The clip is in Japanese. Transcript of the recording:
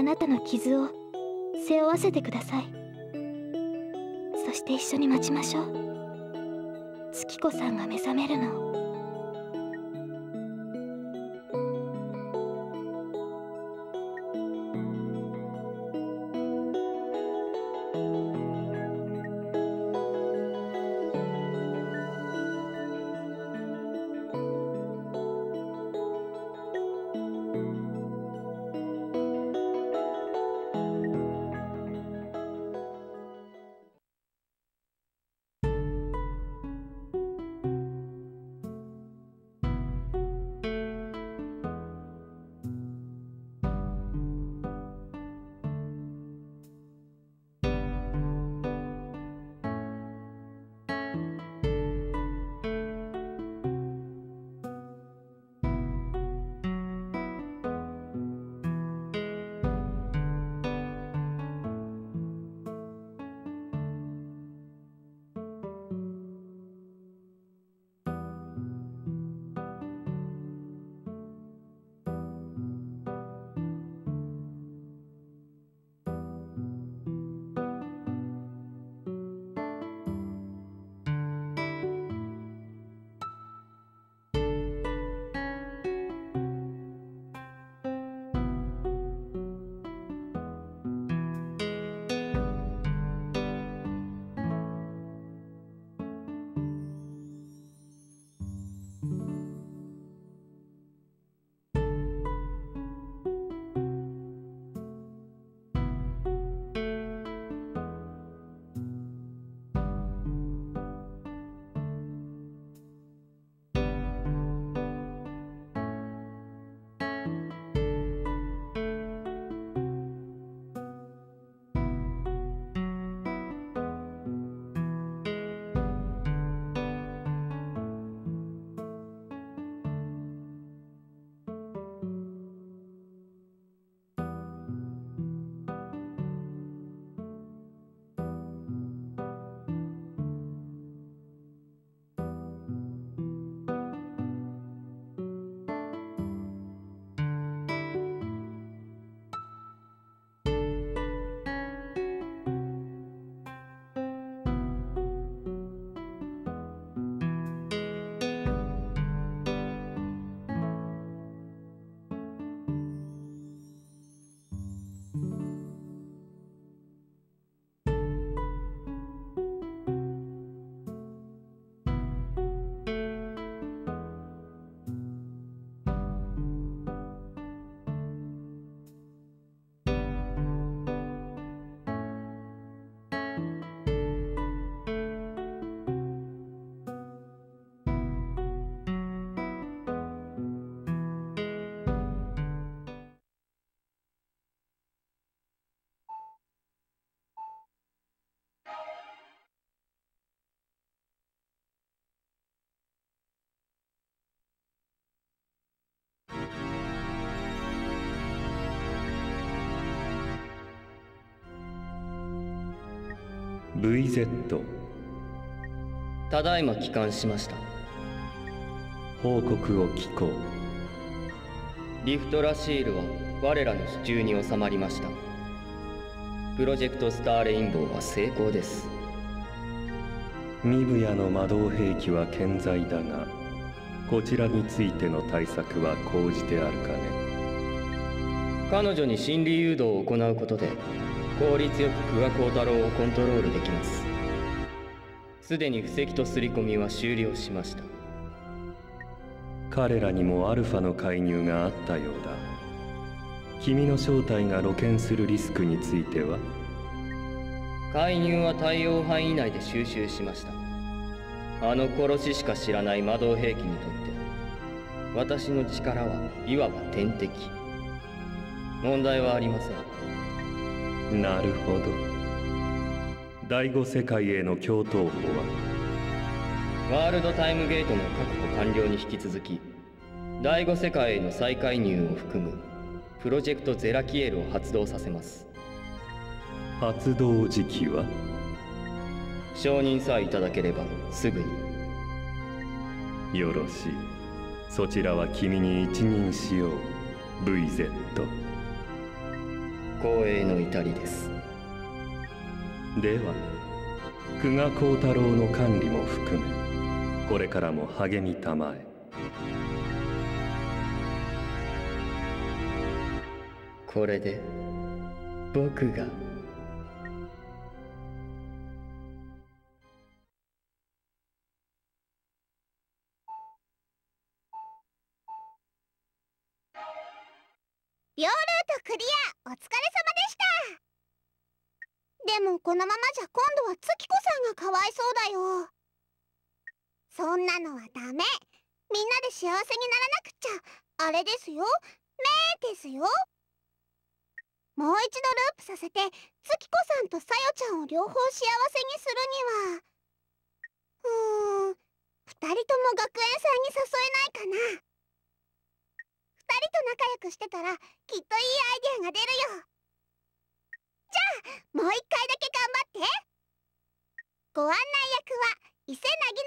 あなたの傷を背負わせてください。そして一緒に待ちましょう。月子さんが目覚めるのを。VZ ただいま帰還しました。報告を聞こう。リフトラシールは我らの手中に収まりました。プロジェクトスターレインボーは成功です。ミブヤの魔導兵器は健在だが、こちらについての対策は講じてあるかね。彼女に心理誘導を行うことで効率よく久我光太郎をコントロールできます。すでに布石と刷り込みは終了しました。彼らにもアルファの介入があったようだ。君の正体が露見するリスクについては？介入は対応範囲内で収集しました。あの殺ししか知らない魔導兵器にとって私の力はいわば天敵。問題はありません。なるほど。第5世界への共闘法は？ワールドタイムゲートの確保完了に引き続き、第5世界への再介入を含むプロジェクトゼラキエルを発動させます。発動時期は？承認さえいただければすぐに。よろしい。そちらは君に一任しよう、VZ。光栄の至りです。では久我幸太郎の管理も含めこれからも励みたまえ。これで僕が両ルートクリア、お疲れ様でした。でもこのままじゃ今度は月子さんがかわいそうだよ。そんなのはダメ。みんなで幸せにならなくちゃあれですよ、めーですよ。もう一度ループさせて月子さんとさよちゃんを両方幸せにするには2人とも学園祭に誘えないかな。二人と仲良くしてたらきっといいアイデアが出るよ。じゃあもう一回だけ頑張って。ご案内役は伊勢なぎ